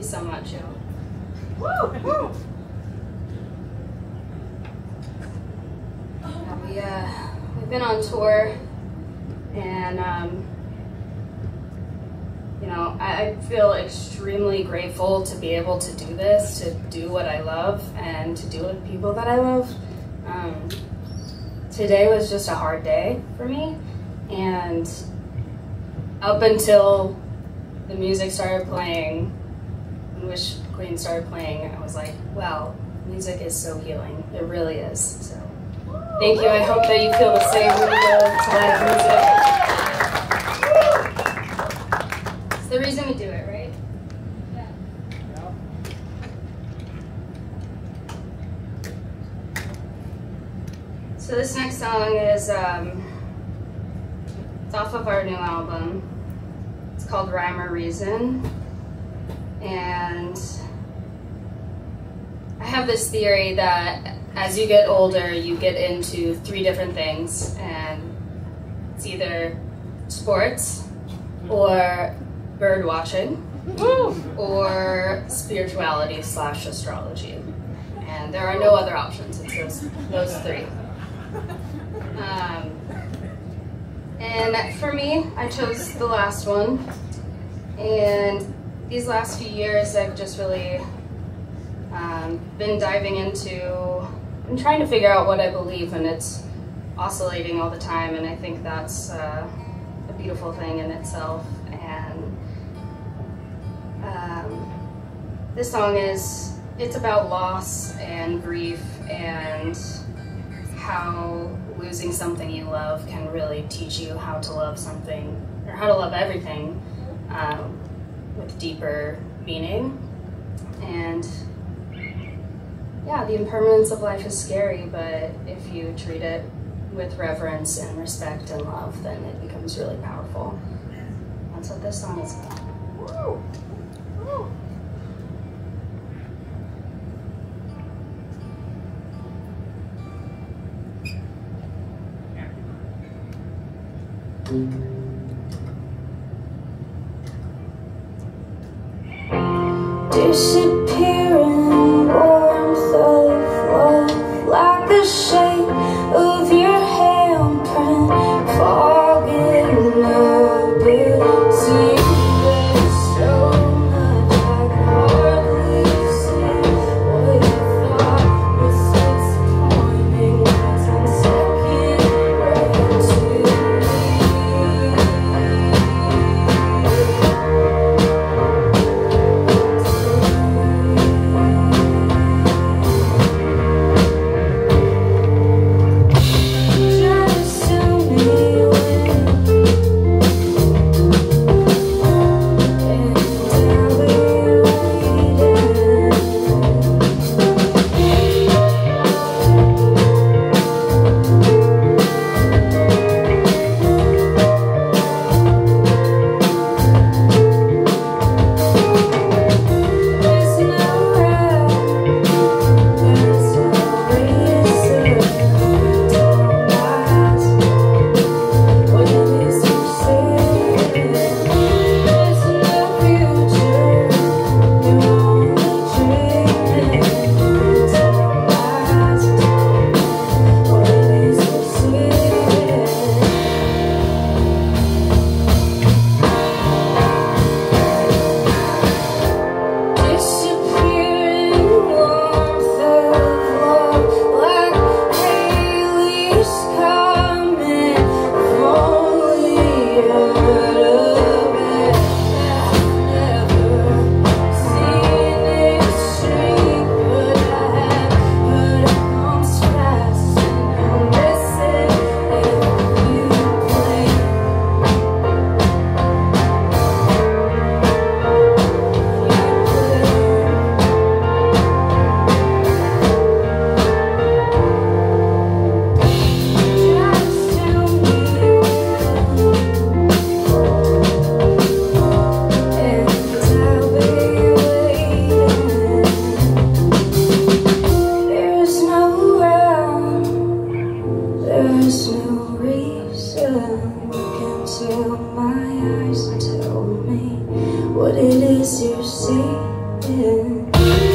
He's so much chill. Woo! Woo! We've been on tour, and you know, I feel extremely grateful to be able to do this, to do what I love, and to do it with people that I love. Today was just a hard day for me, and up until the music started playing, when Wish Queen started playing, I was like, wow, music is so healing. It really is. So thank you. I hope that you feel the same when you go to live music. It's the reason we do it, right? Yeah. So this next song is it's off of our new album. It's called Rhyme or Reason, and I have this theory that as you get older, you get into three different things, and it's either sports, or bird watching, or spirituality / astrology, and there are no other options. It's those three. And for me, I chose the last one, and these last few years I've just really been diving into and trying to figure out what I believe, and it's oscillating all the time, and I think that's a beautiful thing in itself. And this song it's about loss and grief, and how losing something you love can really teach you how to love something, or how to love everything, with deeper meaning. And yeah, the impermanence of life is scary, but if you treat it with reverence and respect and love, then it becomes really powerful. That's what this song is about. Woo! Woo! Disappearing warmth of love, like the shape of your handprint, fogging up beauty. There's so much I can hardly see. What you thought was disappointing was in second rate to you.